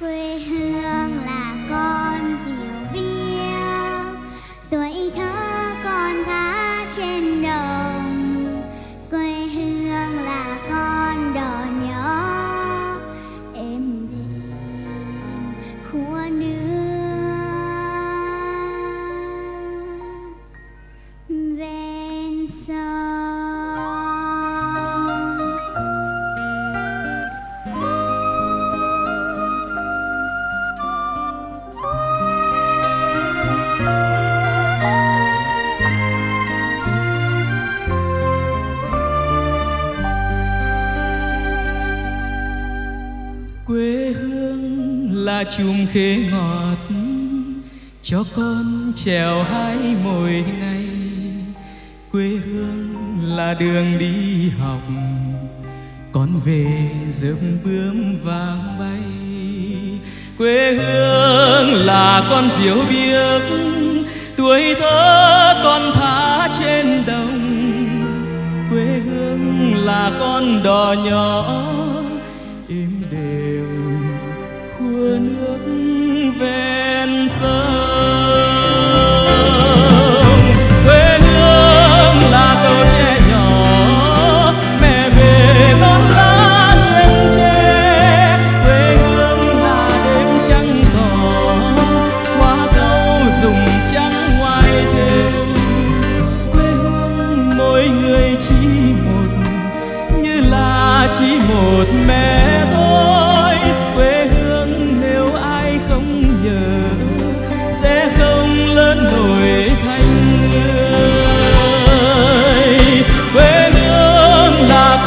Quê hương là con diều biêu, tuổi thơ con thả trên đồng. Quê hương là con đò nhỏ, êm đềm khua nước ven sông. Chùm khế ngọt cho con trèo hái mỗi ngày. Quê hương là đường đi học, con về giấc bướm vàng bay. Quê hương là con diều biếc, tuổi thơ con thả trên đồng. Quê hương là con đò nhỏ, êm đềm mưa nước ven sông. Quê hương là cậu trẻ nhỏ, mẹ về con lá nghiêng tre. Quê hương là đêm trăng cỏ, hoa câu rụng trắng ngoài thềm. Quê hương mỗi người chỉ một, như là chỉ một mẹ thôi.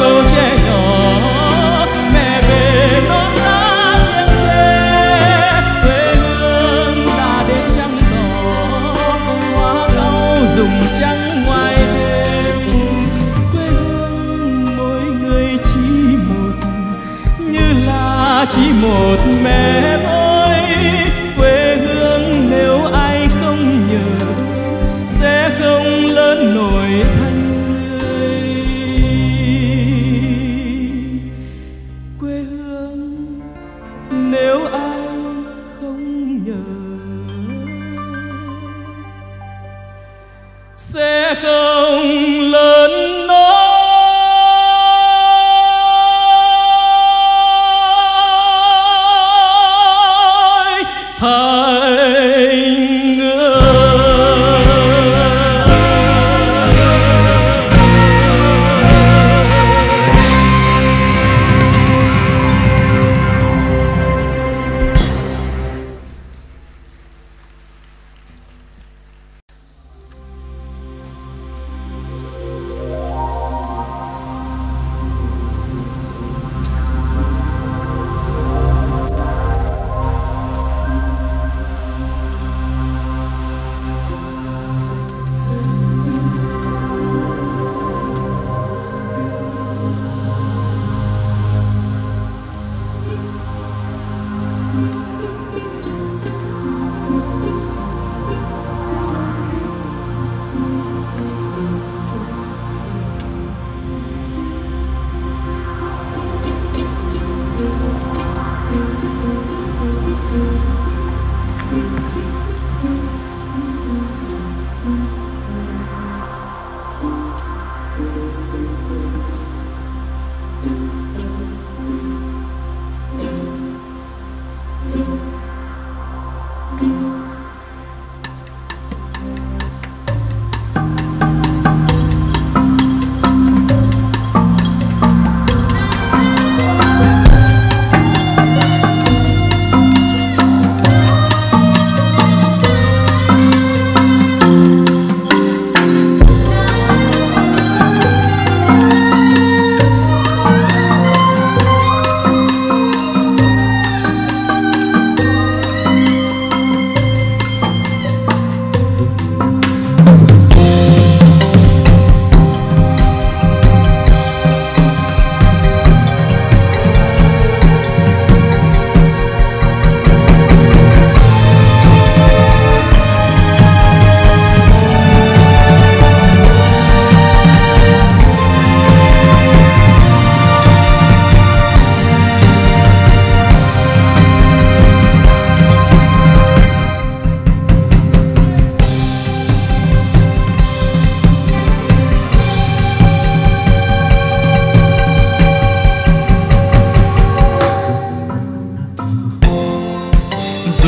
Cậu trẻ nhỏ, mẹ về con lá nghiêng tre. Quê hương là đêm trăng đỏ, hoa cau rụng trắng ngoài đêm. Quê hương mỗi người chỉ một, như là chỉ một mẹ thôi. Quê hương nếu ai không nhớ, sẽ không lớn nổi thành.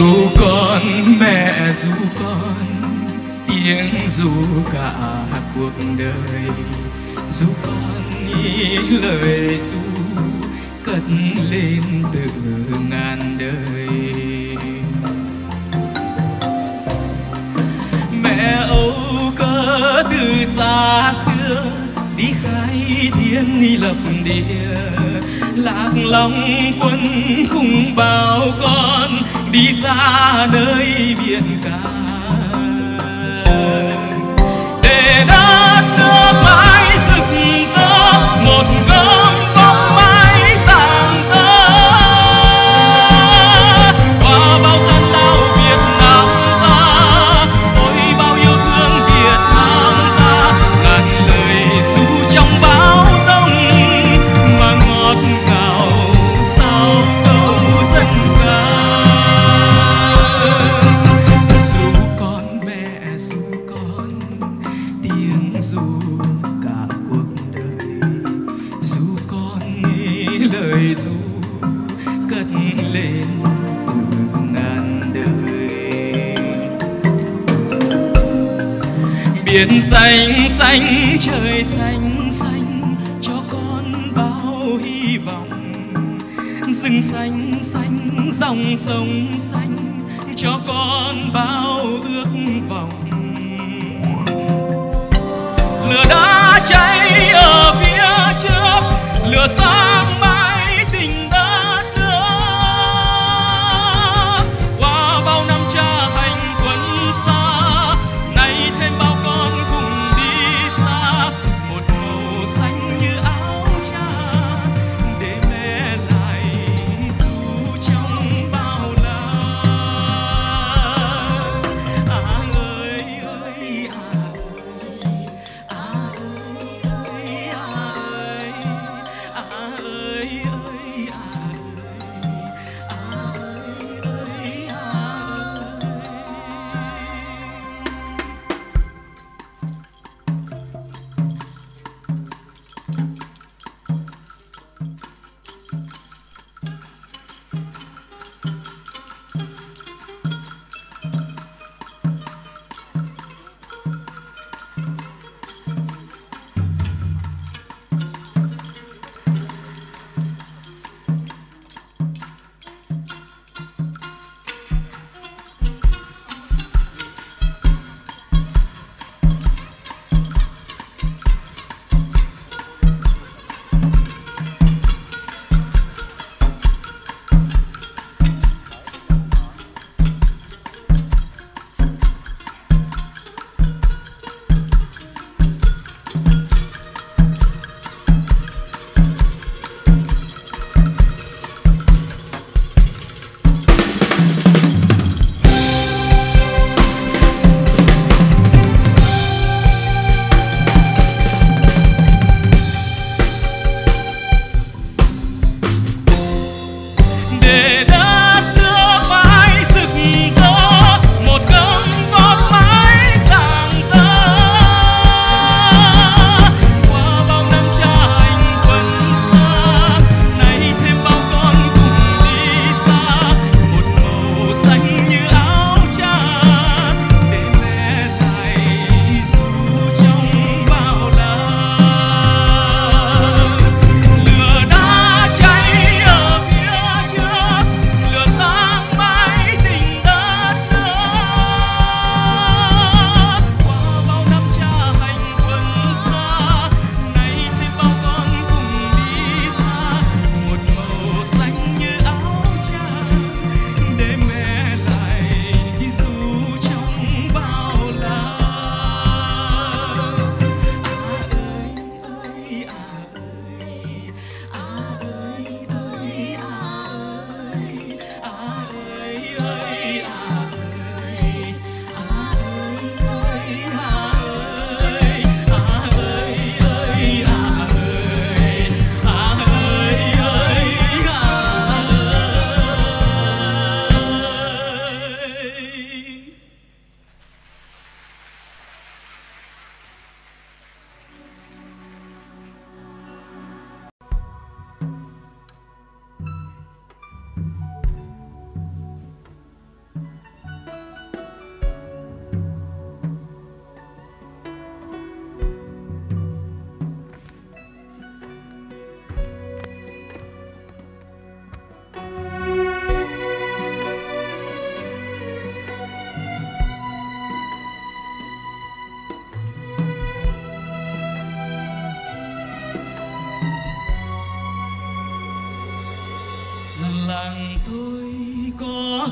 Dù con mẹ dù con tiếng dù cả cuộc đời, dù con nghĩ lời dù cất lên từ ngàn đời. Mẹ âu cơ từ xa xưa đi khai thiên đi lập địa, lạc lòng quân khung bao con đi xa nơi biển cả, để đất nước mãi rực rỡ một gấm bóng mãi rạng rỡ. Qua bao gian lao Việt Nam ta, với bao yêu thương Việt Nam ta, ngàn lời ru trong bão giông mà ngọt ngào sao câu dân ca. Biển xanh xanh trời xanh xanh cho con bao hy vọng, rừng xanh xanh dòng sông xanh cho con bao ước vọng. Lửa đã cháy ở phía trước, lửa sáng mãi tình đất nước. Qua bao năm cha hành quân xa, nay thêm bao con cùng đi xa, một màu xanh như áo cha để mẹ lại ru trong bao la. À ơi ơi à ơi à ơi à ơi à ơi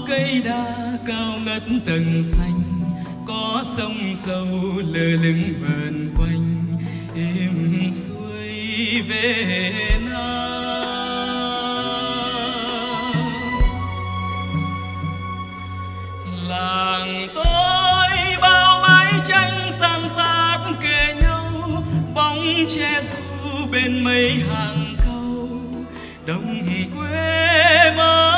cây đa cao ngất tầng xanh, có sông sâu lơ lửng vờn quanh, êm xuôi về Nam. Làng tôi bao mái tranh san sát kề nhau, bóng che du bên mây hàng cau, đồng quê mơ.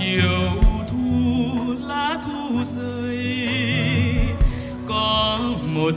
Chiều thu lá thu rơi, có một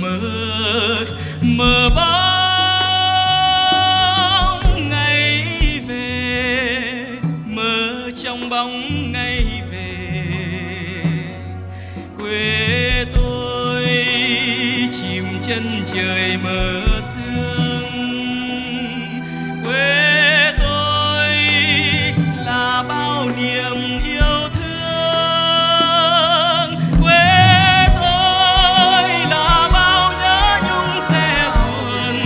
mơ, mơ bóng ngày về, mơ trong bóng ngày về quê. Chân trời mờ sương quê tôi là bao niềm yêu thương, quê tôi là bao nhớ nhung xe buồn,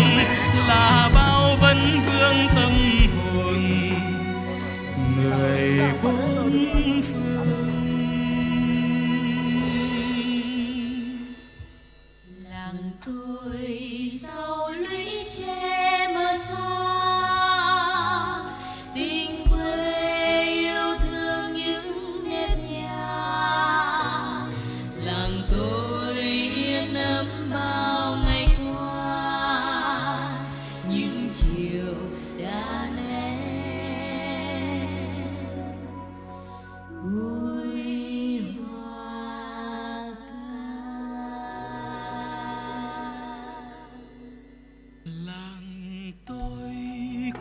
là bao vấn vương tâm hồn người bốn phương.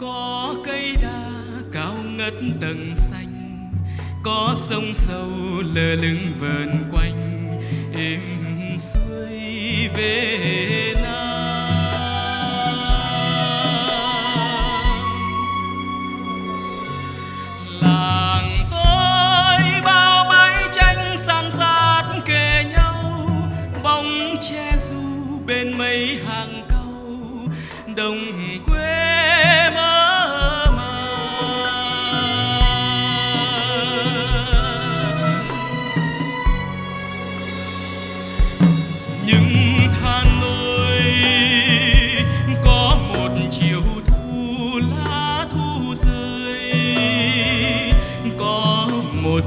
Có cây đa cao ngất tầng xanh, có sông sâu lơ lửng vờn quanh, êm xuôi về Nam. Làng tôi bao mái tranh san sát kề nhau, bóng che du bên mây hàng cau, đồng quê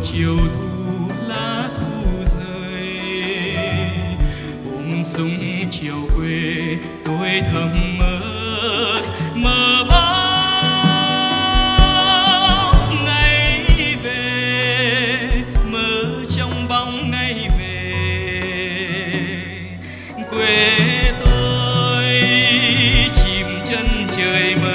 chiều thu lá thu rơi, ôm súng chiều quê tôi thầm mơ, mơ bóng ngày về, mơ trong bóng ngày về quê tôi chìm chân trời mơ.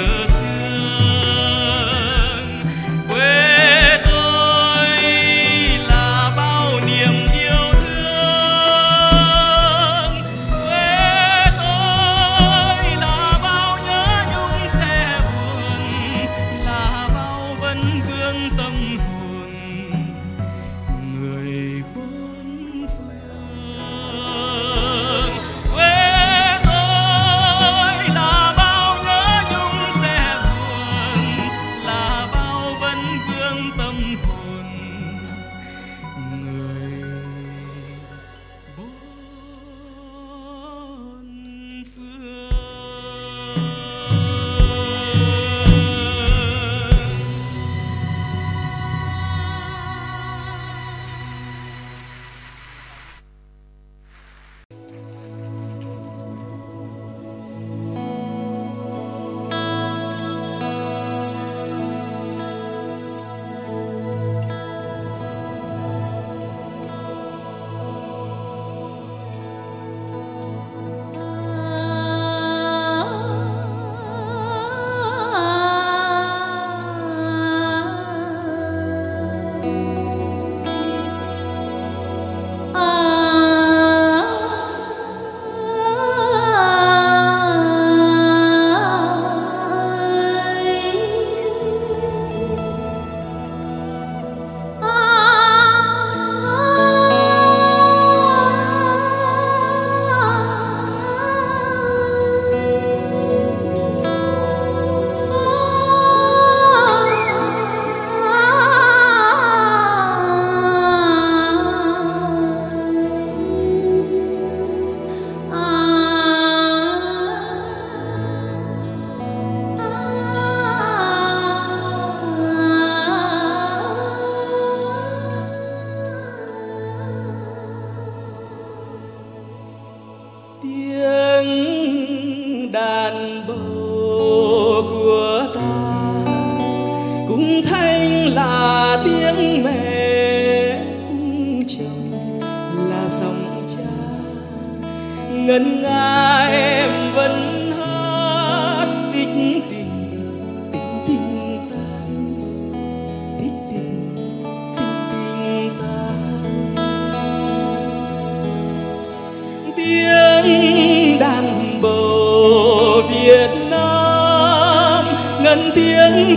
ngân nga em vẫn hát tích tình tan, tích tình tan. Tiếng đàn bầu Việt Nam ngân tiếng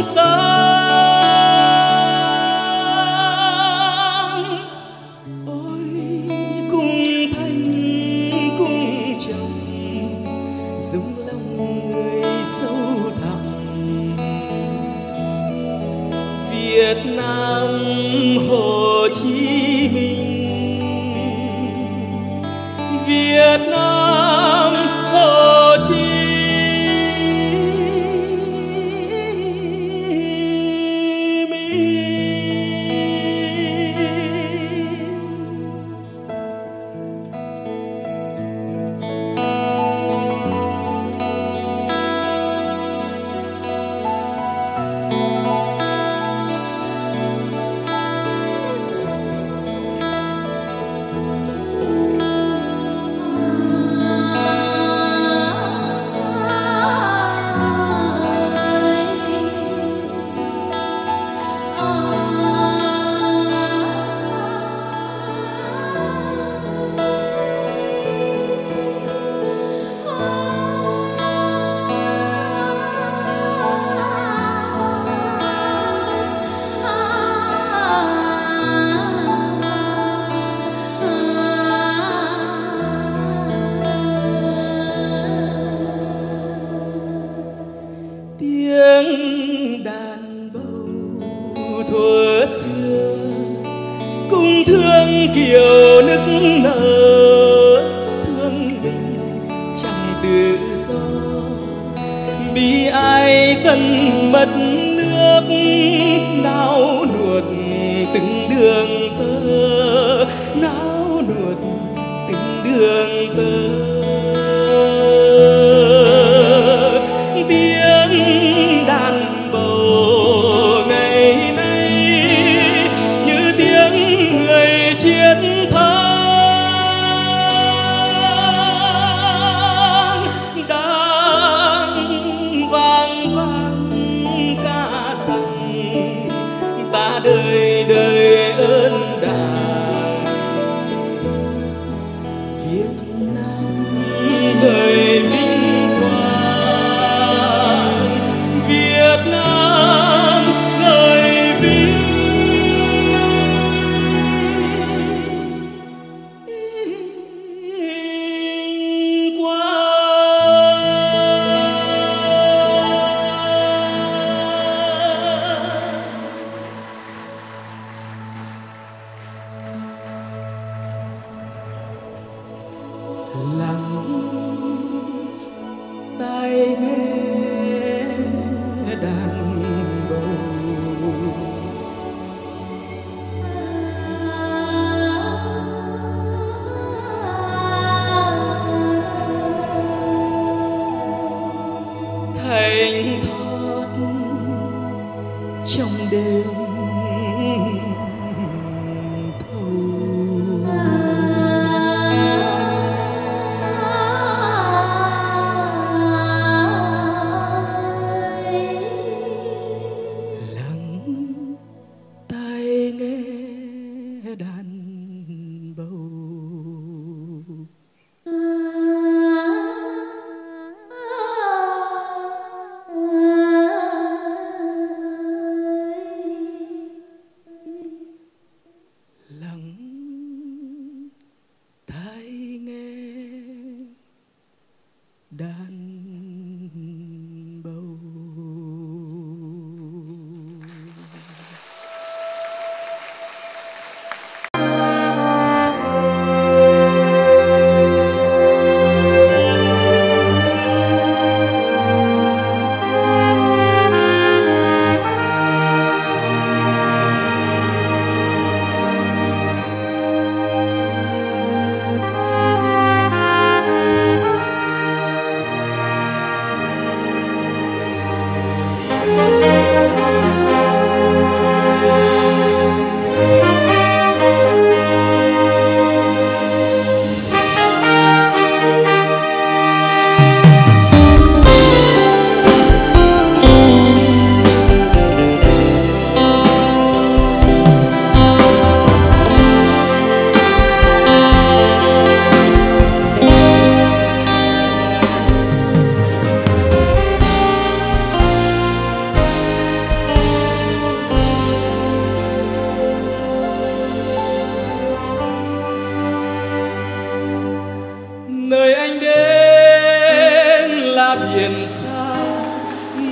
sáng. Việt Nam Hồ Chí Minh, Việt Nam Hồ Chí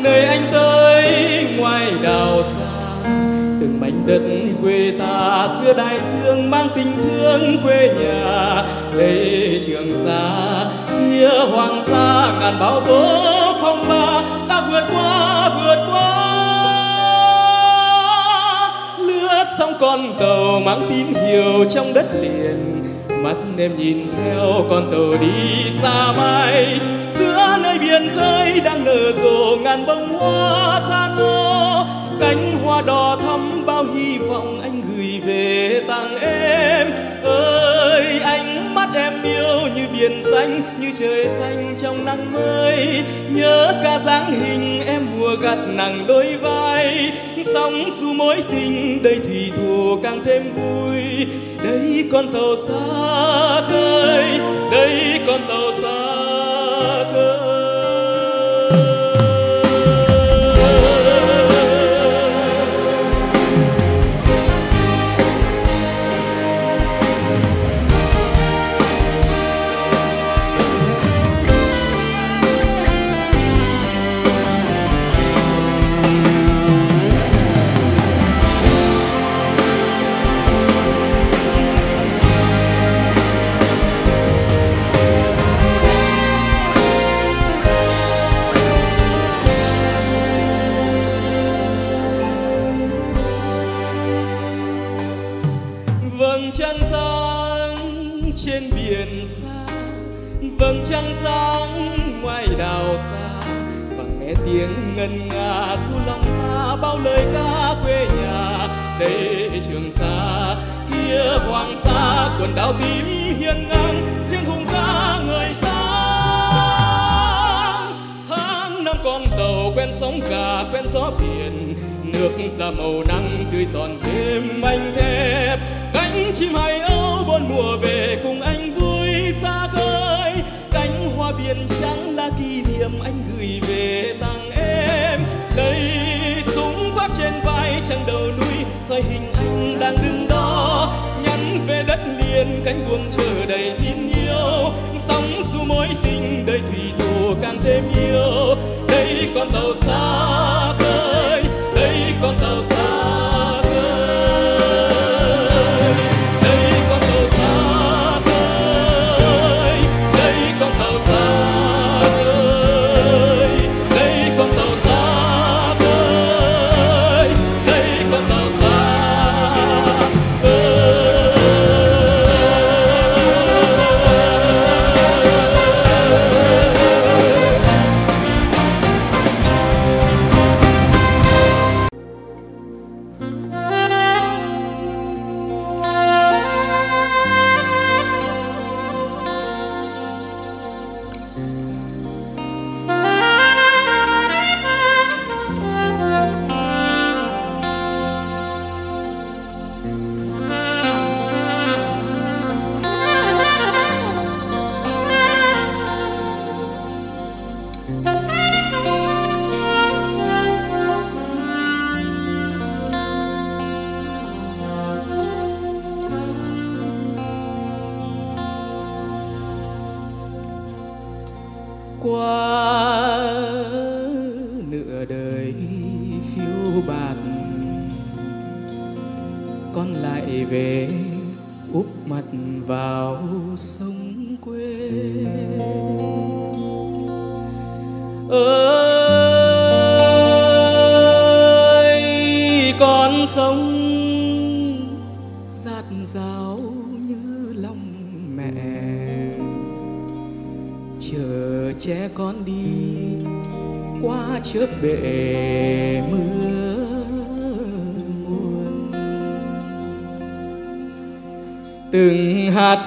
nơi anh tới ngoài đảo xa, từng mảnh đất quê ta xưa đại dương mang tình thương quê nhà. Lấy Trường Sa kia Hoàng Sa ngàn bão tố phong ba, ta vượt qua lướt sóng con tàu mang tín hiệu trong đất liền. Mắt em nhìn theo con tàu đi xa mãi, giữa nơi biển khơi đang nở rộ ngàn bông hoa sa nô. Cánh hoa đỏ thắm bao hy vọng anh gửi về tặng em. Ơi ánh mắt em yêu như biển xanh, như trời xanh trong nắng mới. Nhớ cả dáng hình em mùa gặt nặng đôi vai, sóng xu mối tình đây thì thù càng thêm vui. Đây con tàu xa khơi, đây con tàu xa khơi. Vầng trăng sáng ngoài đảo xa, và nghe tiếng ngân nga du lòng ta bao lời ca quê nhà. Đây Trường Sa kia Hoàng Sa, quần đảo tím hiên ngang tiếng hùng ca người sáng. Tháng năm con tàu quen sóng cả quen gió biển, nước ra màu nắng tươi giòn thêm anh thép. Cánh chim hải âu buôn mùa về cùng anh vui xa khơi. Cánh hoa biển trắng là kỷ niệm anh gửi về tặng em. Đây súng khoác trên vai trăng đầu núi, soi hình anh đang đứng đó nhắn về đất liền. Cánh buồm chờ đầy tin yêu, sóng xu mối tình đời thủy thủ càng thêm yêu. Đây con tàu xa khơi, đây con tàu xa.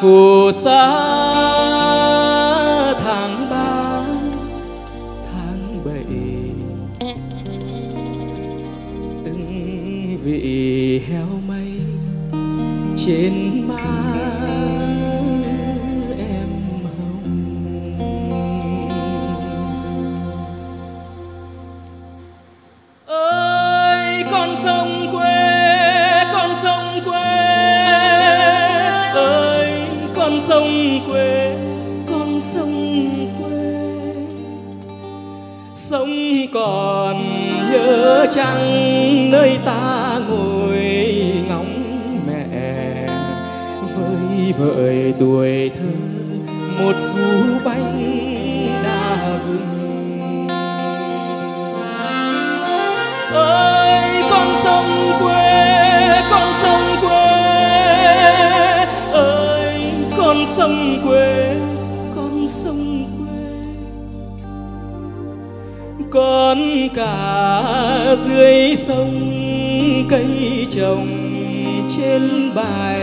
Phù sa tháng 3 tháng 7, từng vị heo mây trên má em hồng. Ơi con sông quê, con sông quê, con sông quê, con sông quê, sông còn nhớ chăng nơi ta ngồi ngóng mẹ với vợi tuổi thơ một xu bánh đa vừng. Ơi con sông quê ơi con sông quê con sông quê con cả dưới sông cây trồng trên bài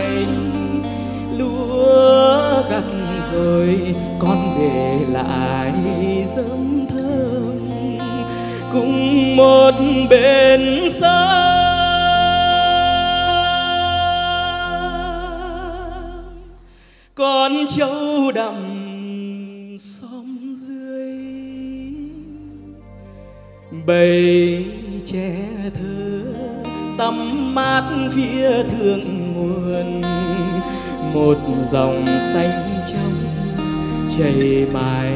lúa gặt rồi con để lại dâm thơm cùng một bên xa. Con trâu đầm xóm dưới bầy trẻ thơ tắm mát phía thượng nguồn, một dòng xanh trong chảy mãi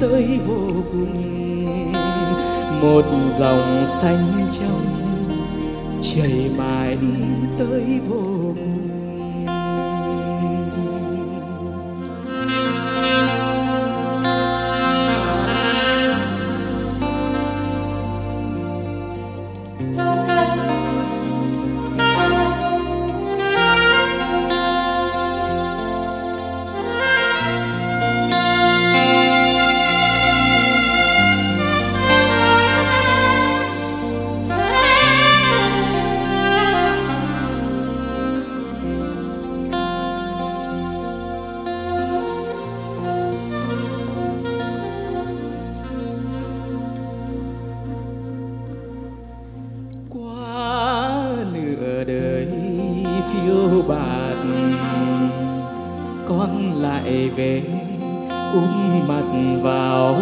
tới vô cùng, một dòng xanh trong chảy mãi tới vô cùng.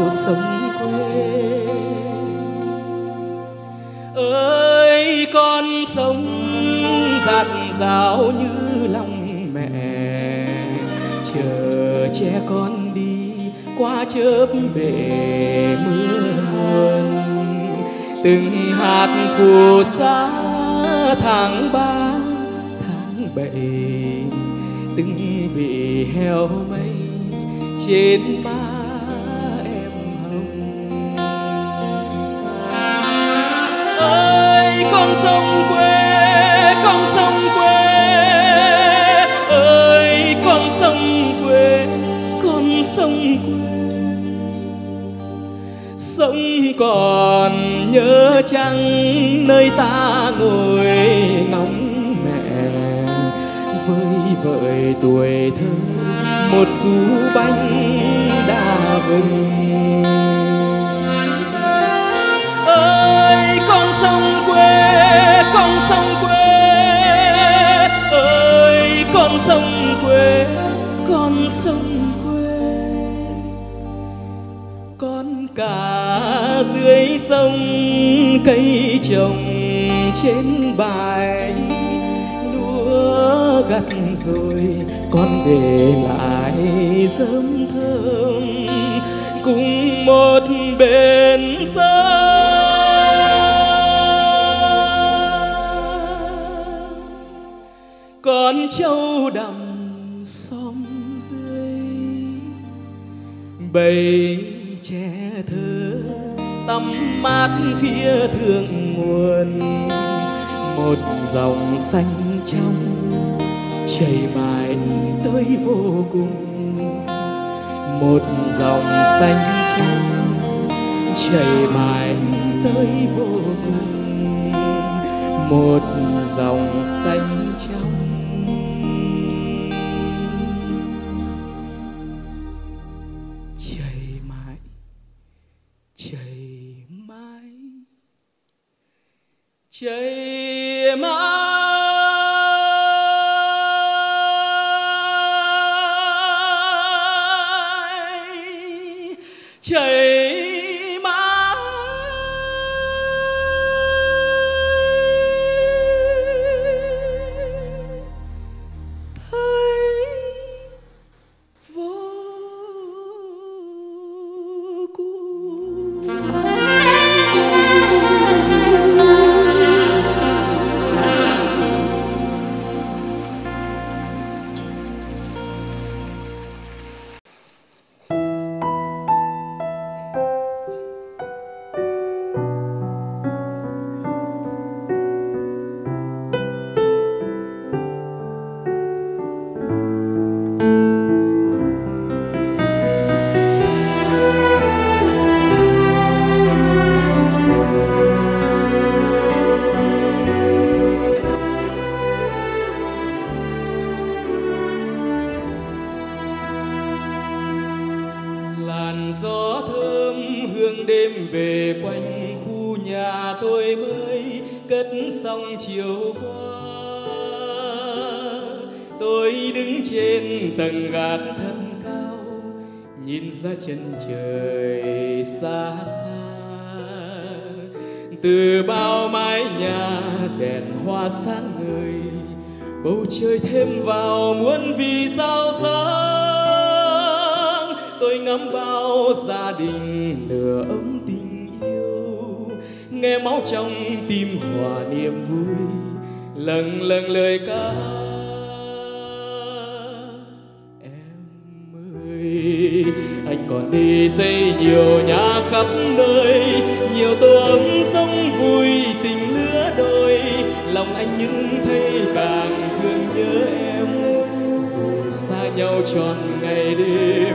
Hãy subscribe tôi mới cất xong chiều qua. Tôi đứng trên tầng gác thật cao, nhìn ra chân trời xa xa. Từ bao mái nhà đèn hoa sáng ngời, bầu trời thêm vào muôn vì sao sáng. Tôi ngắm bao gia đình nửa ấm tình yêu, nghe máu trong tim hòa niềm vui lâng lâng lời ca. Anh còn đi xây nhiều nhà khắp nơi, nhiều tổ ấm sống vui tình lứa đôi. Lòng anh những thấy càng thương nhớ em, dù xa nhau trọn ngày đêm.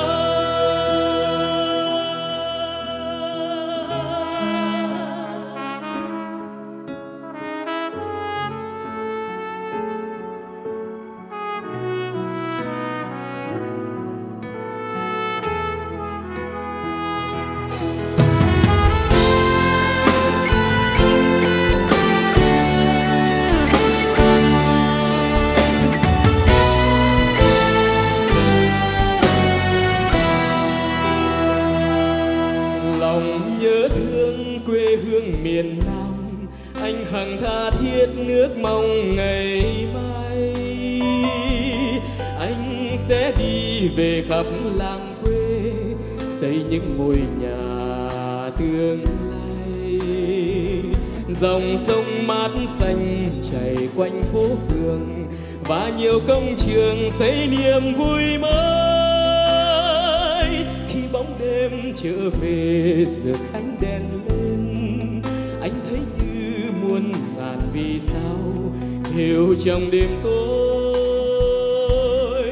Miền Nam anh hằng tha thiết nước mong ngày mai anh sẽ đi về khắp làng quê, xây những ngôi nhà tương lai. Dòng sông mát xanh chảy quanh phố phường và nhiều công trường xây niềm vui mới. Khi bóng đêm trở về rực ánh đèn lên, anh thấy như muôn ngàn vì sao hiểu trong đêm tối.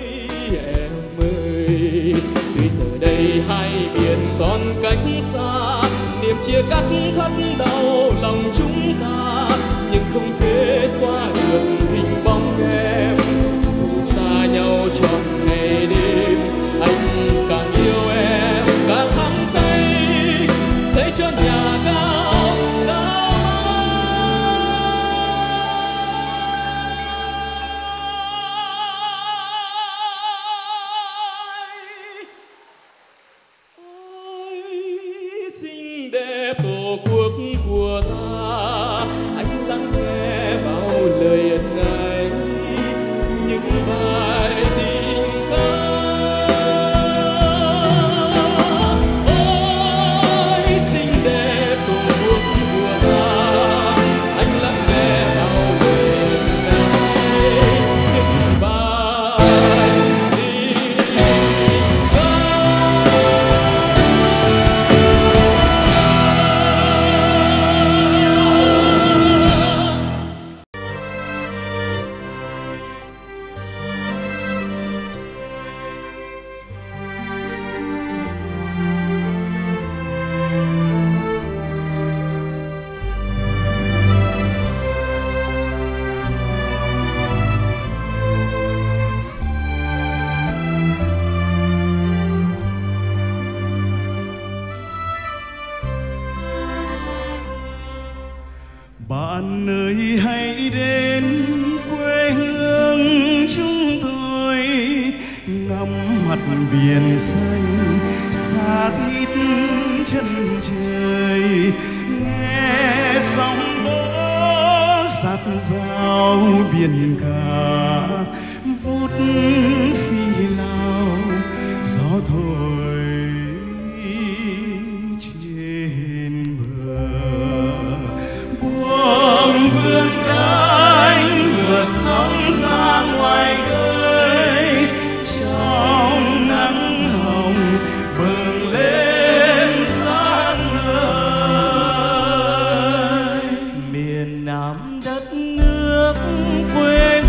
Em ơi, tuy giờ đây hai miền còn cách xa, niềm chia cắt thắt đau lòng chúng ta, nhưng không thể xóa được hình bóng em. Dù xa nhau trọn ngày đêm, anh càng yêu em càng hăng say, xây cho nhà cao. Đất nước quê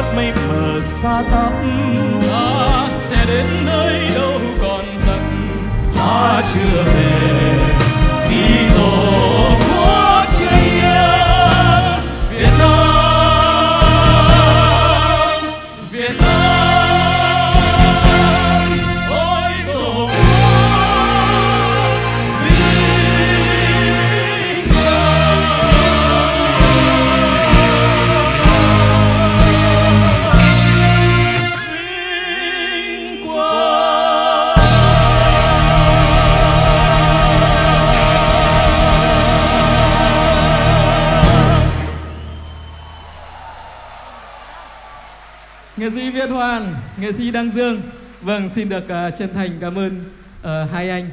khuất mây mờ xa tắm. Ta sẽ đến nơi đâu còn giận, ta chưa về vì tổ quốc chưa yên. Việt Nam, Việt Nam, ôi tổ quốc vĩ đại, vinh quang. Nghệ sĩ Viết Hoàn, nghệ sĩ Đăng Dương. Vâng, xin được chân thành cảm ơn hai anh.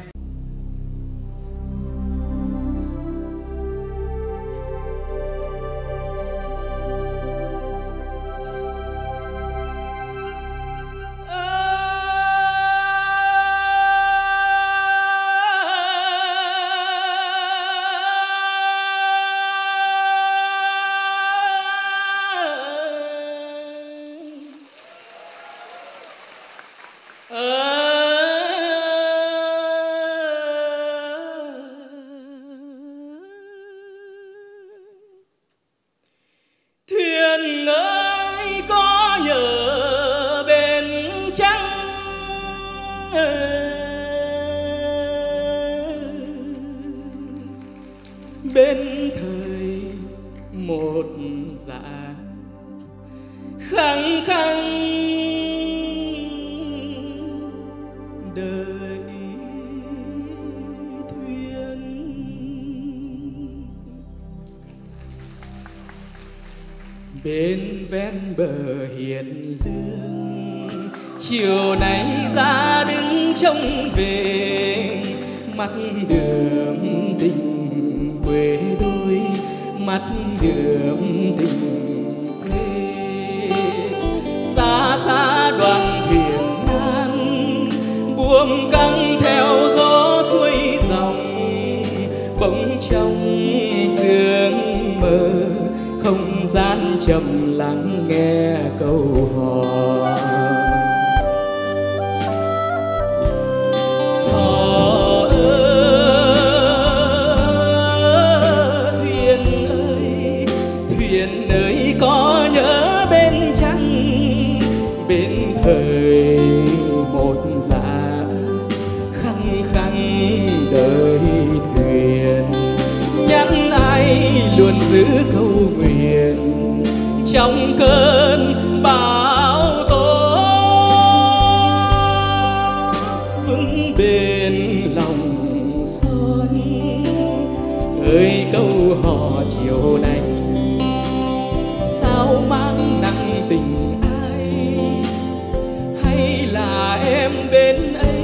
Bên thời một dạ khăng khăng đời thuyền. Bên ven bờ hiền lương, chiều nay ra đứng trông về mặt đường tình quê đôi, mắt đường tình quê. Xa xa đoàn thuyền nan buông căng theo gió xuôi dòng, bỗng trong sương mơ không gian trầm lắng nghe câu hò. Thời một dạ khăng khăng đời thuyền, nhắc ai luôn giữ câu nguyện trong cơn bão tố. Vững bên lòng son ơi câu hò chiều nay, sao mang nặng tình bên ấy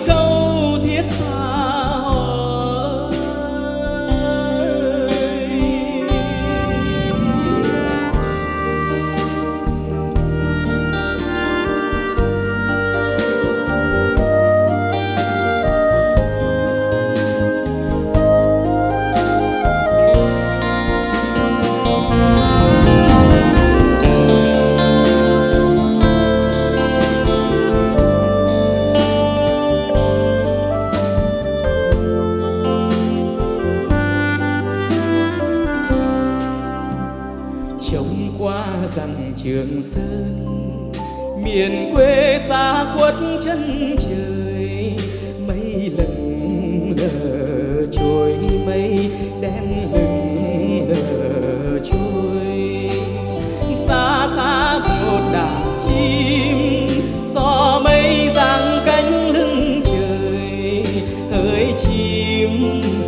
câu thiết tha ơi. Trường Sơn miền quê xa khuất chân trời, mấy lần lờ trôi mây đen lừng lờ trôi. Xa xa một đàn chim gió mây giang cánh lưng trời, hỡi chim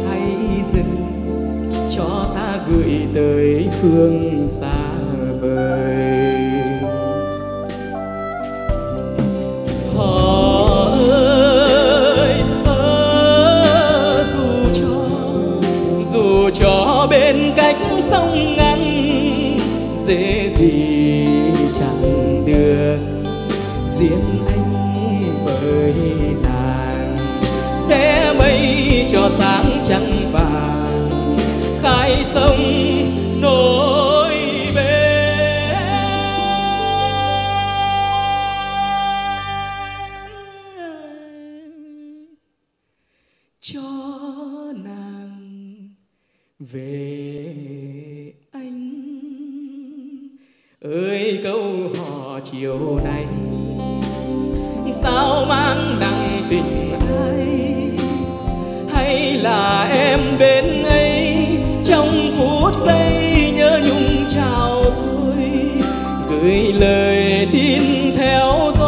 hãy dừng cho ta gửi tới phương xa vời. Sông ngăn dễ gì chẳng được, riêng anh với nàng xé mây cho sáng trăng vàng, khai sông nối bên cho nàng về anh. Ơi câu hò chiều nay sao mang nặng tình ai, hay là em bên ấy trong phút giây nhớ nhung trào xuôi gửi lời tin theo dõi.